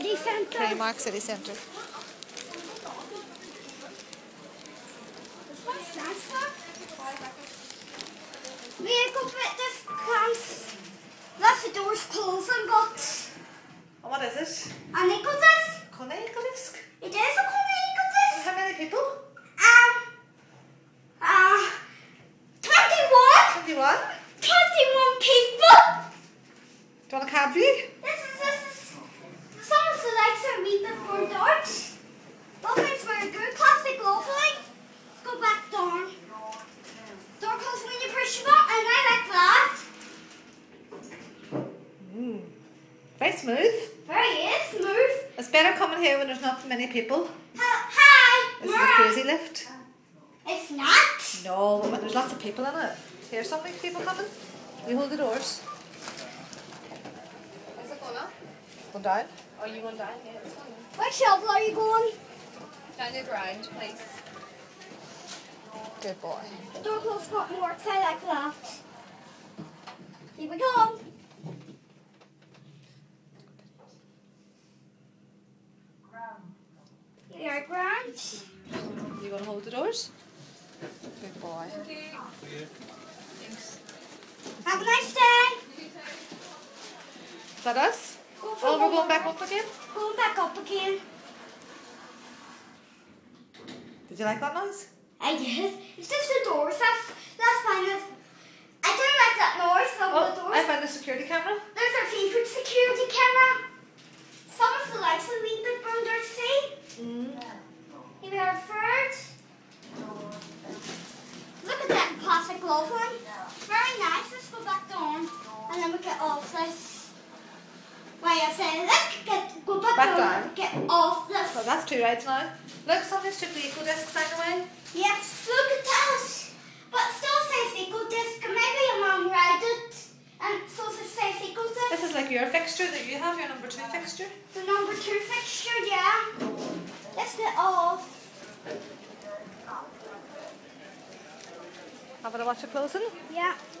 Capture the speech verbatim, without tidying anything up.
City Centre. Primark City Centre. We go get this class. That's the door's closing, but. And what is it? An Ecodisc. Kone Ecodisc. It is a Kone Ecodisc. How many people? Um. Uh. Twenty-one. Twenty-one. Twenty-one people. Do you want a cab view? This is this is. Some of the lights are wee bit more dark. Loving's very good. Classic loving. Let's go back down. Door closes when you push the button, and I like that. Mm. Very smooth. Very is smooth. It's better coming here when there's not many people. Uh, hi. This is a crazy lift. It's not. No, but there's lots of people in it. Here's so many people coming. We hold the doors. Where's it going up? Going down? Oh, you going down? Yeah, it's going down. Which shelf are you going? Down the ground, please. Good boy. Door close button works, I like that. Here we go. Here are grand. You want to hold the doors? Good boy. Thank you. Thanks. Have a nice day. Is that us? Go for oh, we're going back up again? Going back up again. Did you like that noise? I did. It's just the doors. That's that's fine. That's, I don't like that noise. Oh, the doors. I found a security camera. There's our favourite security camera. Some of the lights are a wee bit burned out. See? Mm. Here we are third. Look at that classic love one. Very nice. Let's go back down, and then we get off this. Wait, I said let's get go back, back down. And get off this. Well, that's two rides now. Look, something took the Ecodisc sign away. Yes, look at that. But it still says Ecodisc. Maybe your mum read it, and so it says Ecodisc. This is like your fixture that you have, your number two fixture. The number two fixture, yeah. Let's get off. Have a watch it closing? Yeah.